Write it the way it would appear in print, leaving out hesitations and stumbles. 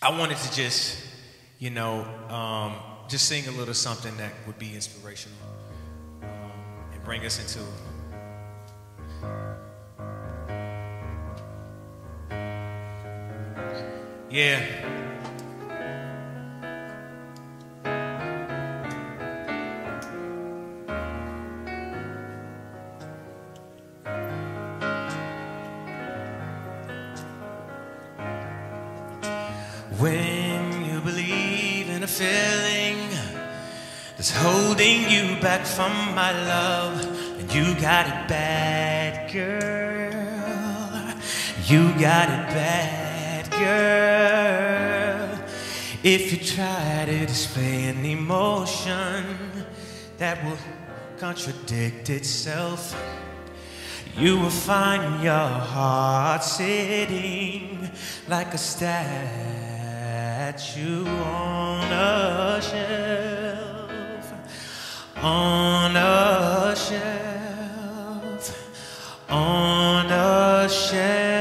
I wanted to just, you know, just sing a little something that would be inspirational and bring us into When you believe in a feeling that's holding you back from my love, and you got it bad, girl. You got it bad, girl. If you try to display an emotion that will contradict itself, you will find your heart sitting like a statue on a shelf, on a shelf, on a shelf.